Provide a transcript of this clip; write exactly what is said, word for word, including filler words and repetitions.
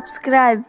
subscribe.